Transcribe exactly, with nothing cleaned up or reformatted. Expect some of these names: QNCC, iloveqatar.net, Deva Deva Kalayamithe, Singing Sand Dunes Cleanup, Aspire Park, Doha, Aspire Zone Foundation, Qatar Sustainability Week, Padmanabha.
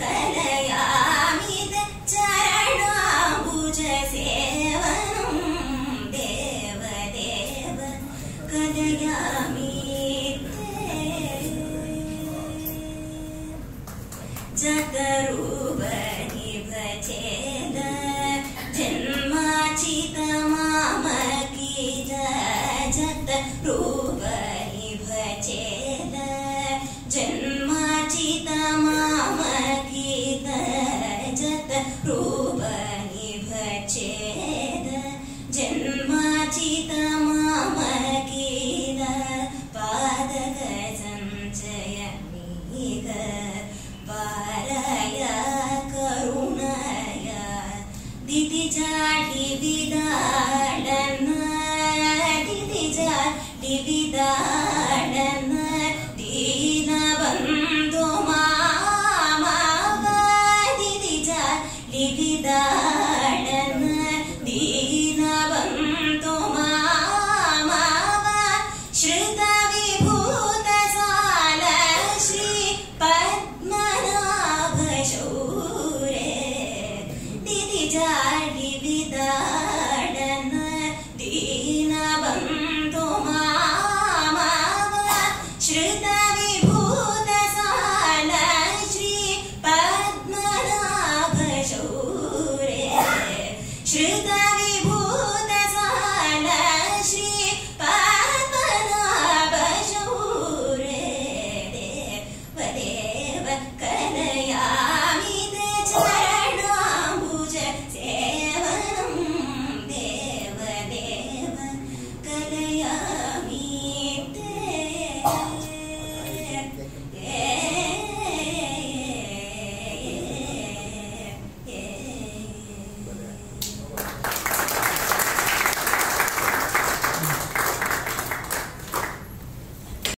Deva Deva Kalayamithe charanambuja sevanam Deva Deva Kalayamithe jagaruba nivacheda janmachita mamakija jagaruba nivacheda janmachita Rupa nivacheda janmachita mamakida padaka sanjaya mida paraya karunaya ditijadi vidalana ditijadi vidalana dina bandhu Shri Padmanabha Shure Shri